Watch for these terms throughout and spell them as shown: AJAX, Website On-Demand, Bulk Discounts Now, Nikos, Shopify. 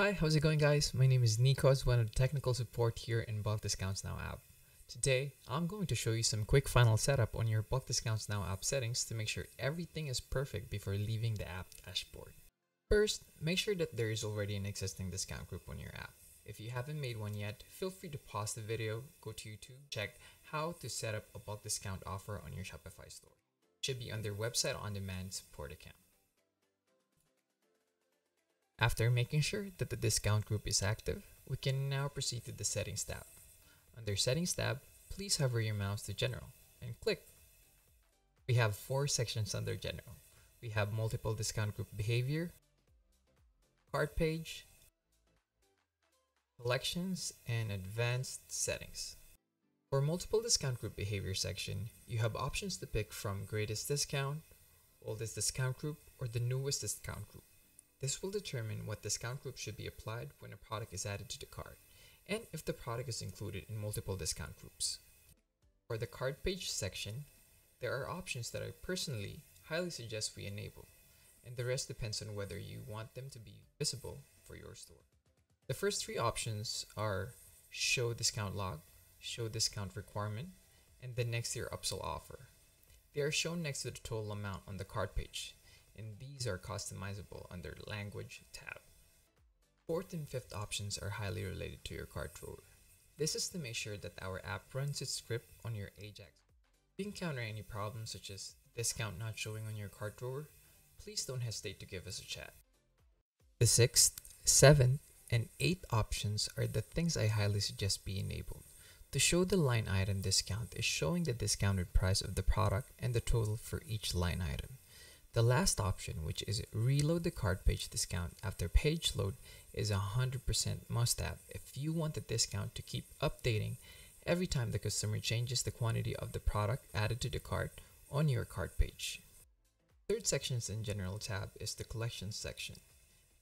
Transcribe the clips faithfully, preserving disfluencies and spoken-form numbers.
Hi, how's it going guys? My name is Nikos, one of the technical support here in Bulk Discounts Now app. Today, I'm going to show you some quick final setup on your Bulk Discounts Now app settings to make sure everything is perfect before leaving the app dashboard. First, make sure that there is already an existing discount group on your app. If you haven't made one yet, feel free to pause the video, go to YouTube, check how to set up a bulk discount offer on your Shopify store. It should be under Website On-Demand Support Account. After making sure that the discount group is active, we can now proceed to the Settings tab. Under Settings tab, please hover your mouse to General and click. We have four sections under General. We have Multiple Discount Group Behavior, Cart Page, Collections, and Advanced Settings. For Multiple Discount Group Behavior section, you have options to pick from Greatest Discount, Oldest Discount Group, or the Newest Discount Group. This will determine what discount group should be applied when a product is added to the cart, and if the product is included in multiple discount groups. For the cart page section, there are options that I personally highly suggest we enable, and the rest depends on whether you want them to be visible for your store. The first three options are Show Discount Log, Show Discount Requirement, and the Next Year Upsell Offer. They are shown next to the total amount on the cart page, and these are customizable under Language tab. Fourth and fifth options are highly related to your cart drawer. This is to make sure that our app runs its script on your AJAX. If you encounter any problems such as discount not showing on your cart drawer, please don't hesitate to give us a chat. The sixth, seventh, and eighth options are the things I highly suggest be enabled. To show the line item discount is showing the discounted price of the product and the total for each line item. The last option, which is Reload the Cart Page Discount after page load, is a one hundred percent must-have if you want the discount to keep updating every time the customer changes the quantity of the product added to the cart on your cart page. The third section in General tab is the Collections section.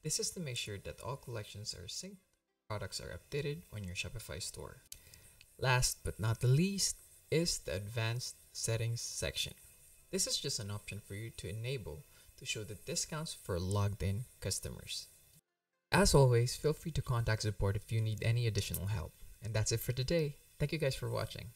This is to make sure that all collections are synced, products are updated on your Shopify store. Last but not the least is the Advanced Settings section. This is just an option for you to enable to show the discounts for logged in customers. As always, feel free to contact support if you need any additional help. And that's it for today. Thank you guys for watching.